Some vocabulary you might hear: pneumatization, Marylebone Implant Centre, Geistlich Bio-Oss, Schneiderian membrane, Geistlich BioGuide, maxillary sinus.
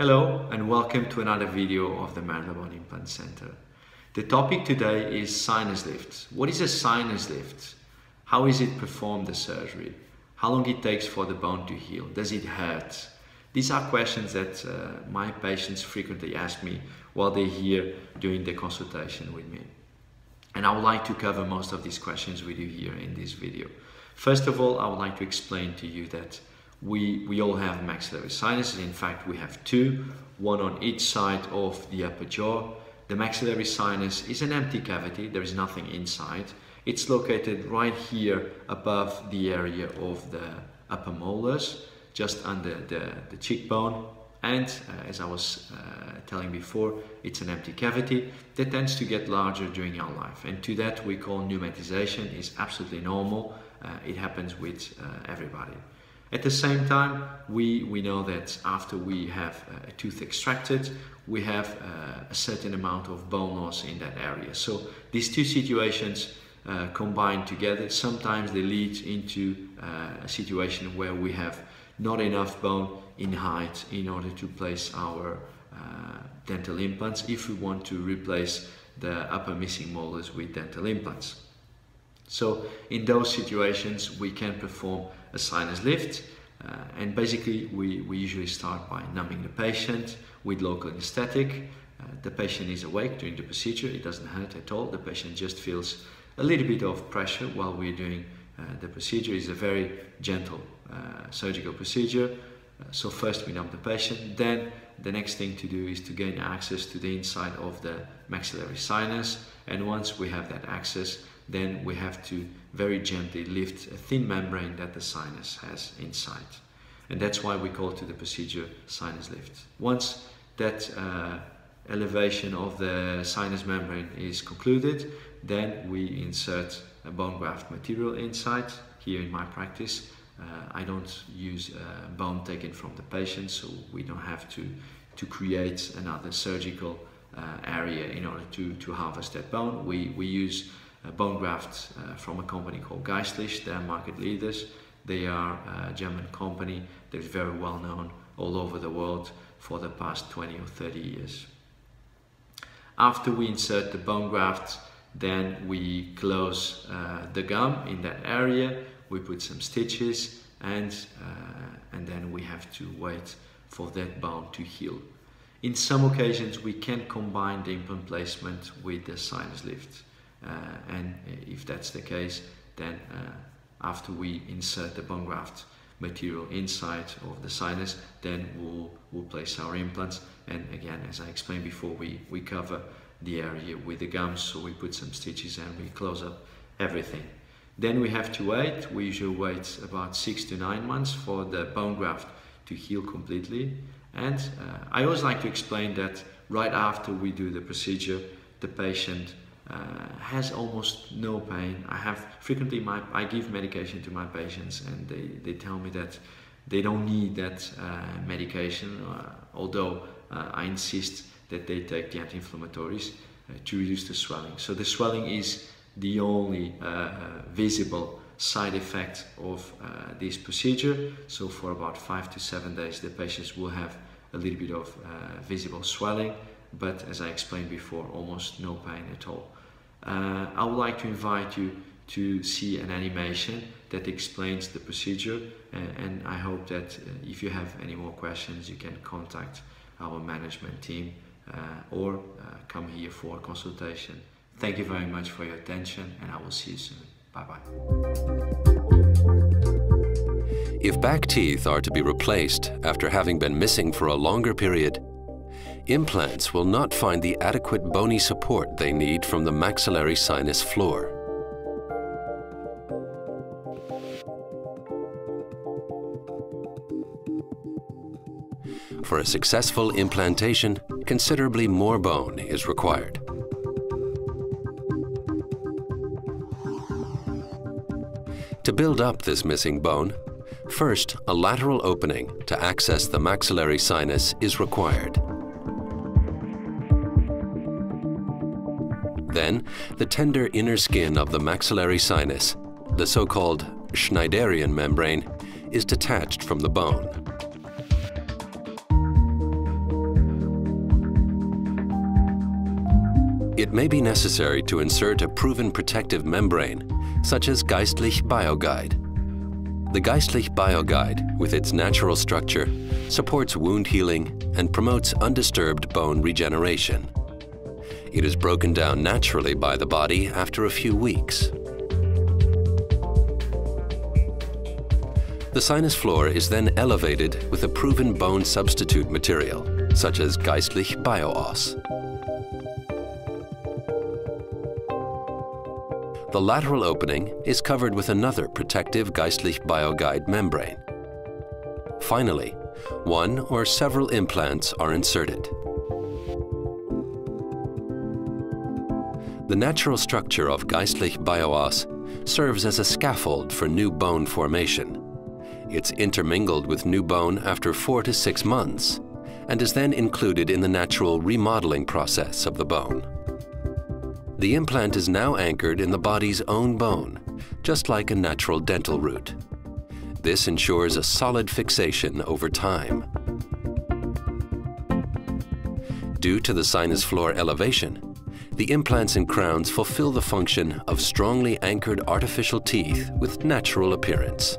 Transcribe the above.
Hello and welcome to another video of the Marylebone Implant Centre. The topic today is sinus lifts. What is a sinus lift? How is it performed, the surgery? How long it takes for the bone to heal? Does it hurt? These are questions that my patients frequently ask me while they're here doing the consultation with me. And I would like to cover most of these questions with you here in this video. First of all, I would like to explain to you that we all have maxillary sinuses. In fact, we have two, one on each side of the upper jaw. The maxillary sinus is an empty cavity. There is nothing inside. It's located right here above the area of the upper molars, just under the cheekbone. And as I was telling before, it's an empty cavity that tends to get larger during our life. And to that we call pneumatization. It's absolutely normal. It happens with everybody. At the same time, we know that after we have a tooth extracted, we have a certain amount of bone loss in that area. So these two situations combined together, sometimes they lead into a situation where we have not enough bone in height in order to place our dental implants if we want to replace the upper missing molars with dental implants. So in those situations we can perform a sinus lift, and basically we usually start by numbing the patient with local anesthetic. The patient is awake during the procedure, it doesn't hurt at all, the patient just feels a little bit of pressure while we're doing the procedure. It's a very gentle surgical procedure. So first we numb the patient, then the next thing to do is to gain access to the inside of the maxillary sinus, and once we have that access, then we have to very gently lift a thin membrane that the sinus has inside. And that's why we call to the procedure sinus lift. Once that elevation of the sinus membrane is concluded, then we insert a bone graft material inside. Here in my practice, I don't use bone taken from the patient, so we don't have to create another surgical area in order to harvest that bone. We use bone grafts from a company called Geistlich. They are market leaders. They are a German company that is very well known all over the world for the past 20 or 30 years. After we insert the bone graft, then we close the gum in that area. We put some stitches, and then we have to wait for that bone to heal. In some occasions we can combine the implant placement with the sinus lift. And if that's the case, then after we insert the bone graft material inside of the sinus, then we'll place our implants. And again, as I explained before, we cover the area with the gums, so we put some stitches and we close up everything. Then we have to wait. We usually wait about 6 to 9 months for the bone graft to heal completely. And I always like to explain that right after we do the procedure, the patient has almost no pain. I have frequently I give medication to my patients, and they tell me that they don't need that medication, although I insist that they take the anti-inflammatories to reduce the swelling. So the swelling is the only visible side effect of this procedure. So for about 5 to 7 days the patients will have a little bit of visible swelling, but as I explained before, almost no pain at all. I would like to invite you to see an animation that explains the procedure, and I hope that if you have any more questions, you can contact our management team or come here for a consultation. Thank you very much for your attention, and I will see you soon. Bye-bye. If back teeth are to be replaced after having been missing for a longer period, implants will not find the adequate bony support they need from the maxillary sinus floor. For a successful implantation, considerably more bone is required. To build up this missing bone, first, a lateral opening to access the maxillary sinus is required. Then, the tender inner skin of the maxillary sinus, the so-called Schneiderian membrane, is detached from the bone. it may be necessary to insert a proven protective membrane, such as Geistlich BioGuide. The Geistlich BioGuide, with its natural structure, supports wound healing and promotes undisturbed bone regeneration. It is broken down naturally by the body after a few weeks. The sinus floor is then elevated with a proven bone substitute material, such as Geistlich Bio-Oss. The lateral opening is covered with another protective Geistlich BioGuide membrane. Finally, one or several implants are inserted. The natural structure of Geistlich Bio-Oss serves as a scaffold for new bone formation. It's intermingled with new bone after 4 to 6 months and is then included in the natural remodeling process of the bone. The implant is now anchored in the body's own bone, just like a natural dental root. This ensures a solid fixation over time. Due to the sinus floor elevation, the implants and crowns fulfill the function of strongly anchored artificial teeth with natural appearance.